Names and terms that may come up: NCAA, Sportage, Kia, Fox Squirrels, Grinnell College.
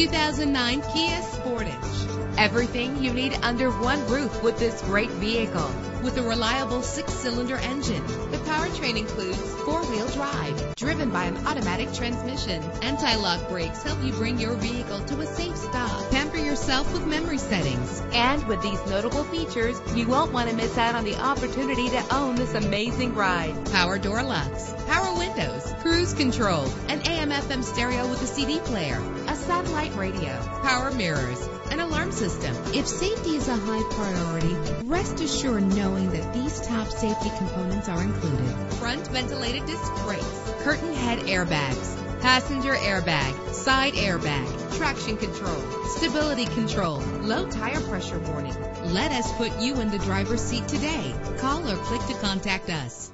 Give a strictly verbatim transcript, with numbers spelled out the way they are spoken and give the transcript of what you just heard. two thousand nine Kia Sportage. Everything you need under one roof with this great vehicle. With a reliable six-cylinder engine, the powertrain includes four-wheel drive, driven by an automatic transmission. Anti-lock brakes help you bring your vehicle to a safe stop. Pamper yourself with memory settings. And with these notable features, you won't want to miss out on the opportunity to own this amazing ride. Power door locks, power windows, cruise control, an A M F M stereo with a C D player, a satellite radio, power mirrors, an alarm system. If safety is a high priority, rest assured knowing that these top safety components are included. Front ventilated disc brakes, curtain head airbags, passenger airbag, side airbag, traction control, stability control, low tire pressure warning. Let us put you in the driver's seat today. Call or click to contact us.